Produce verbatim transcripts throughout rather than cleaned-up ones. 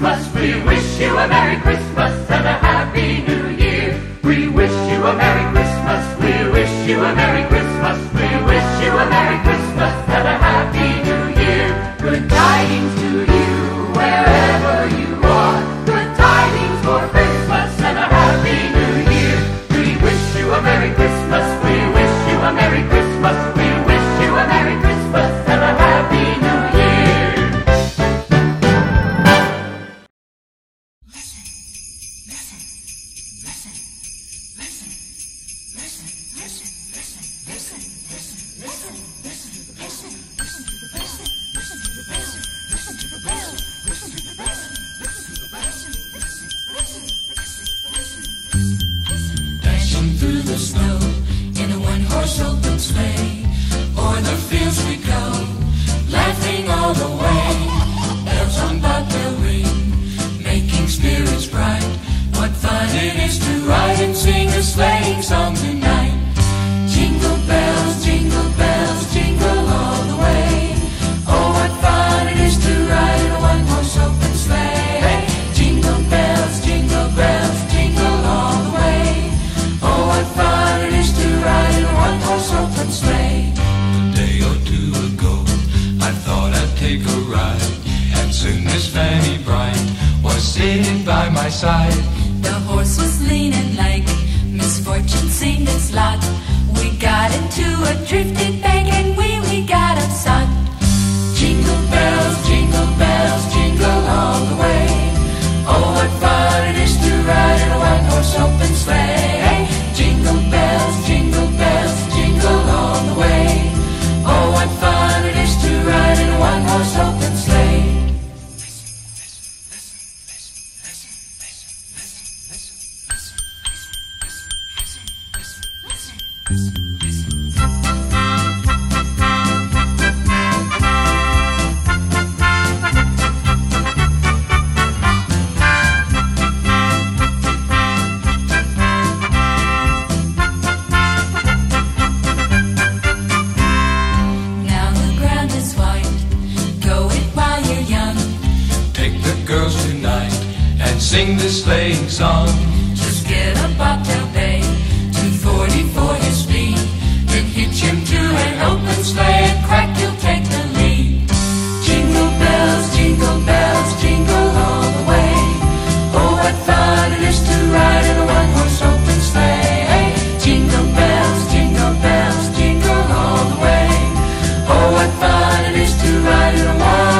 Christmas. We wish you a Merry Christmas and a Happy New Year. We wish you a Merry Christmas. We wish you a Merry Christmas. We wish you a Merry Christmas and a Happy New Year. Good tidings to you wherever you are. Good tidings for Christmas and a Happy New Year. We wish you a Merry Christmas. We wish you a Merry Christmas. We wish you a Merry Christmas and a Happy New Year. Listen, listen, listen, listen, listen, listen, listen, listen, listen, listen, listen, listen to the person, listen to the person, listen to the person, listen to the person, listen to the person, listen, listen, listen, listen. Dashing through the snow in a one-horse open sleigh, o'er the fields we go, laughing all the way. Bells on bobtail ring, making spirits bright. What fun it is to ride and sing a sleighing song tonight. Jingle bells, jingle bells, jingle all the way. Oh, what fun it is to ride in a one-horse open sleigh. Jingle bells, jingle bells, jingle all the way. Oh, what fun it is to ride in a one-horse open sleigh. A day or two ago, I thought I'd take a ride, and soon Miss Fanny Bright was sitting by my side. The horse was lean and lank, misfortune seemed its lot. We got into a drifted bank and we, we got upset. Jingle bells, jingle bells, jingle all the way. Oh, what fun it is to ride in a one-horse open sleigh. Jingle bells, jingle bells, jingle all the way. Oh, what fun it is to ride in a one-horse open sleigh. Sing this sleighing song. Just get a bobtail bay, two forty for his speed. Then hitch him to an open sleigh and crack, he'll take the lead. Jingle bells, jingle bells, jingle all the way. Oh, what fun it is to ride in a one-horse open sleigh. Jingle bells, jingle bells, jingle all the way. Oh, what fun it is to ride in a one-horse.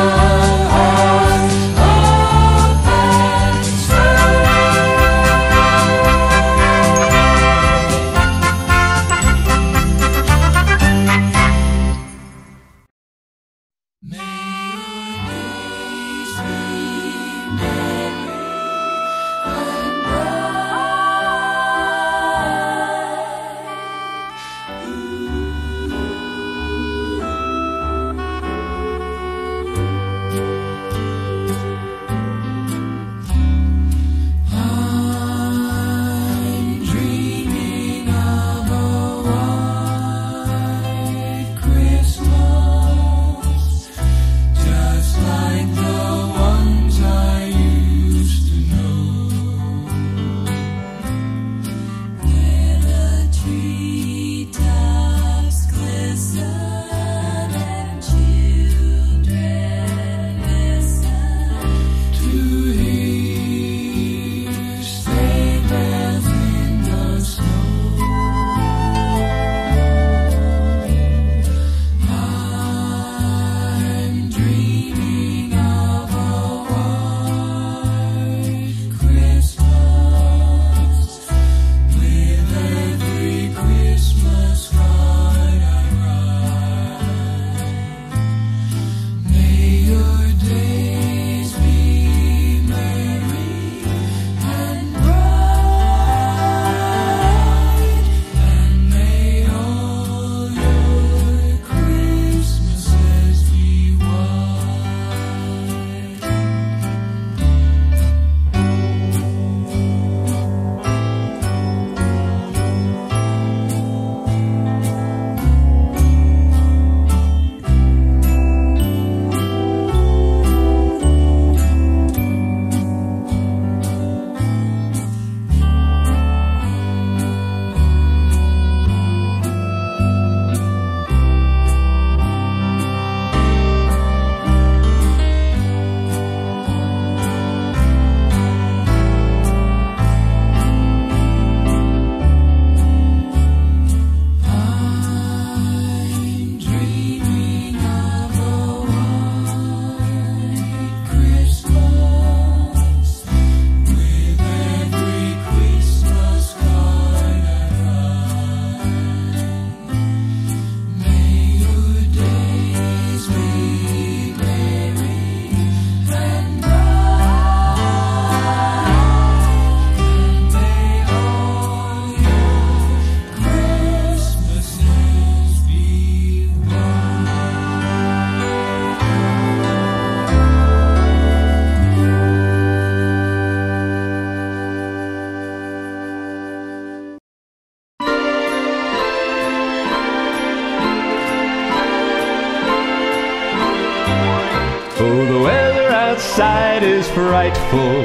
frightful,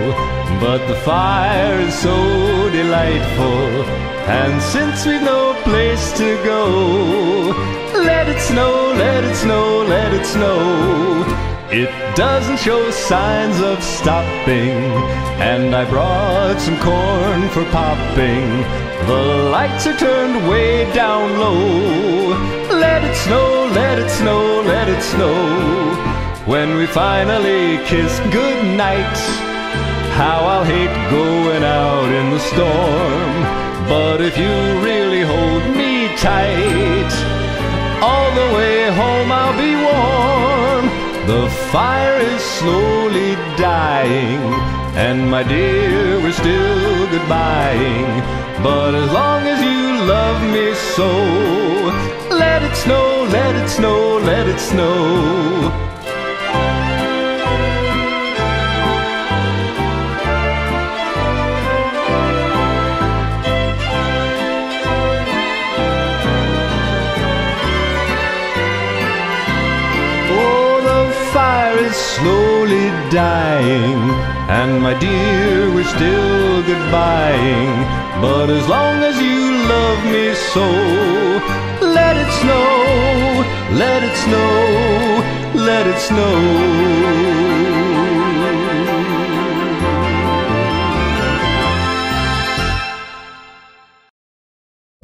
but the fire is so delightful, and since we've no place to go, let it snow, let it snow, let it snow. It doesn't show signs of stopping, and I brought some corn for popping. The lights are turned way down low, let it snow, let it snow, let it snow. When we finally kiss goodnight, how I'll hate going out in the storm. But if you really hold me tight, all the way home I'll be warm. The fire is slowly dying, and my dear, we're still goodbying. But as long as you love me so, let it snow, let it snow, let it snow. Slowly dying, and my dear, we're still goodbying. But as long as you love me so, let it snow, let it snow, let it snow.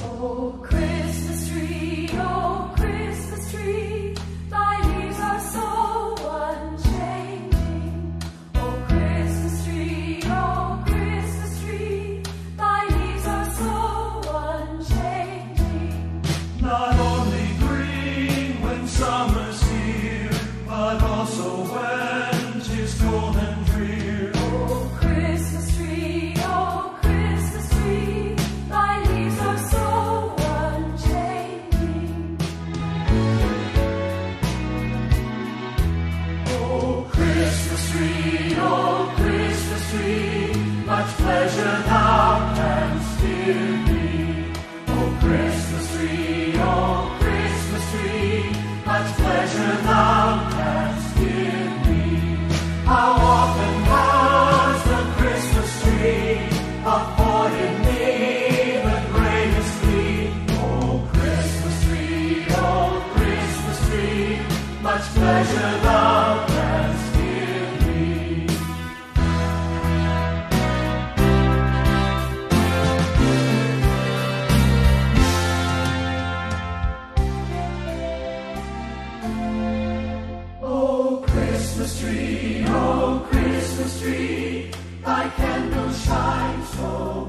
Oh Christmas tree, oh Christmas tree, thy leaves are so Christmas tree, oh Christmas tree, thy candle shines so.